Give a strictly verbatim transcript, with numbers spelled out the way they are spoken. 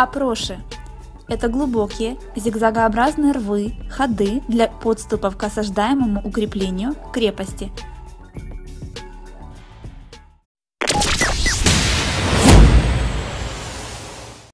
Апроши – это глубокие зигзагообразные рвы, ходы для подступов к осаждаемому укреплению крепости.